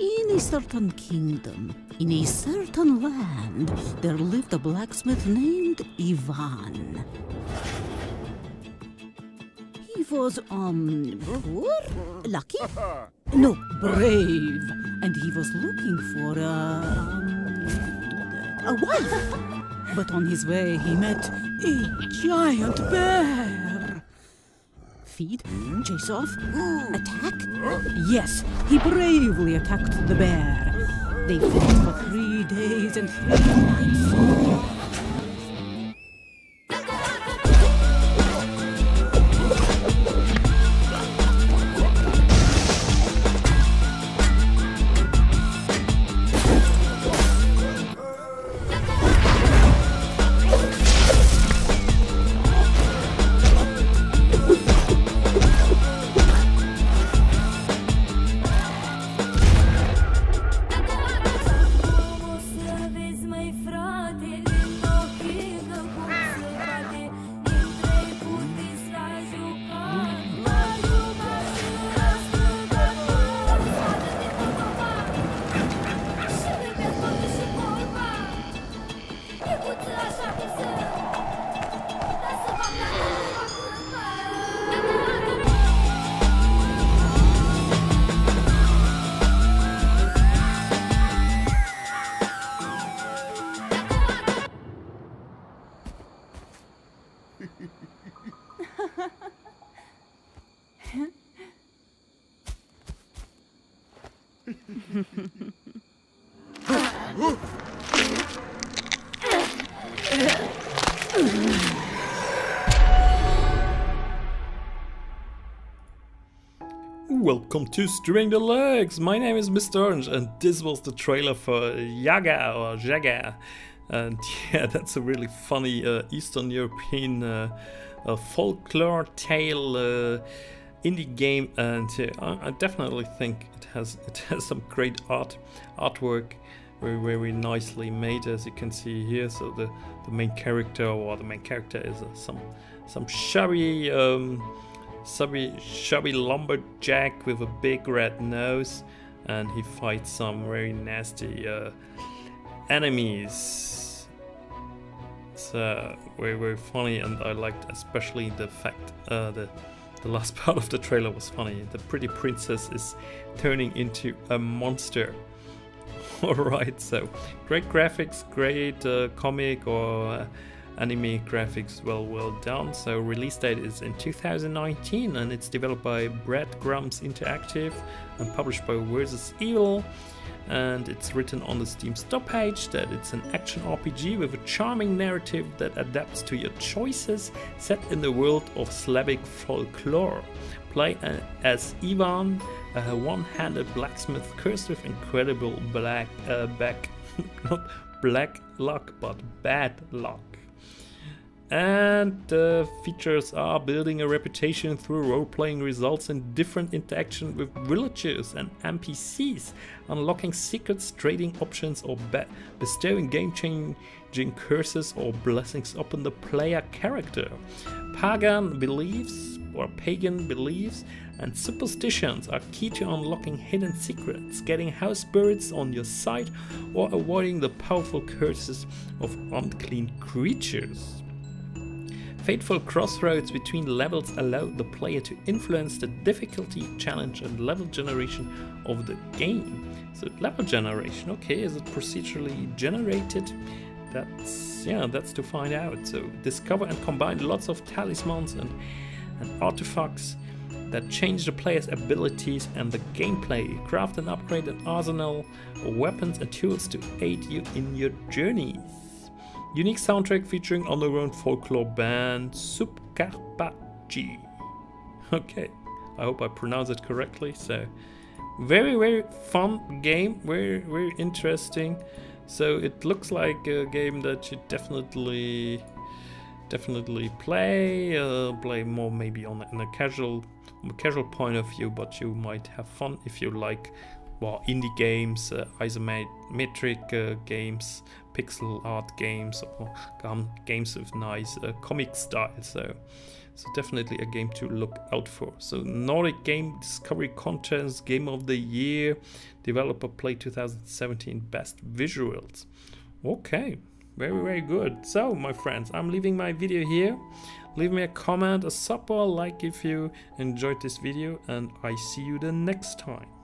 In a certain kingdom, in a certain land, there lived a blacksmith named Ivan. He was, lucky? No, brave. And he was looking for a wife. But on his way, he met a giant bear. Feed, chase off, attack? Yes, he bravely attacked the bear. They fought for 3 days and 3 nights. Welcome to Streaming Deluxe! My name is Mr. Orange and this was the trailer for Yaga or Jaga. And yeah, that's a really funny Eastern European folklore tale indie game, and I definitely think it has some great artwork, very nicely made, as you can see here. So the main character is some shabby chubby lumberjack with a big red nose, and he fights some very nasty enemies. So very funny, and I liked especially the fact the last part of the trailer was funny. The pretty princess is turning into a monster. Alright, so great graphics, great comic or anime graphics, well done. So release date is in 2019, and it's developed by Breadcrumbs Interactive and published by Versus Evil, and it's written on the Steam Store page that it's an action RPG with a charming narrative that adapts to your choices, set in the world of Slavic folklore. Play as Ivan, a one-handed blacksmith cursed with incredible bad luck. And the features are building a reputation through role-playing results in different interaction with villagers and NPCs, unlocking secrets, trading options, or bestowing game-changing curses or blessings upon the player character. Pagan beliefs and superstitions are key to unlocking hidden secrets, getting house spirits on your side, or avoiding the powerful curses of unclean creatures. Fateful crossroads between levels allow the player to influence the difficulty, challenge, and level generation of the game. So level generation, okay, is it procedurally generated? That's to find out. So discover and combine lots of talismans and artifacts that change the player's abilities and the gameplay. Craft and upgrade an arsenal of weapons and tools to aid you in your journeys. Unique soundtrack featuring underground folklore band Subcarpachi. Okay, I hope I pronounce it correctly. So very fun game, very interesting. So it looks like a game that you definitely play more, maybe on a casual point of view, but you might have fun if you like, well, indie games, isometric games, pixel art games, or games with nice comic style. So So definitely a game to look out for. So Nordic Game Discovery Contents, Game of the Year, Developer Play 2017 Best Visuals. Okay, very, very good. So my friends, I'm leaving my video here. Leave me a comment, a sub or a like if you enjoyed this video, and I see you the next time.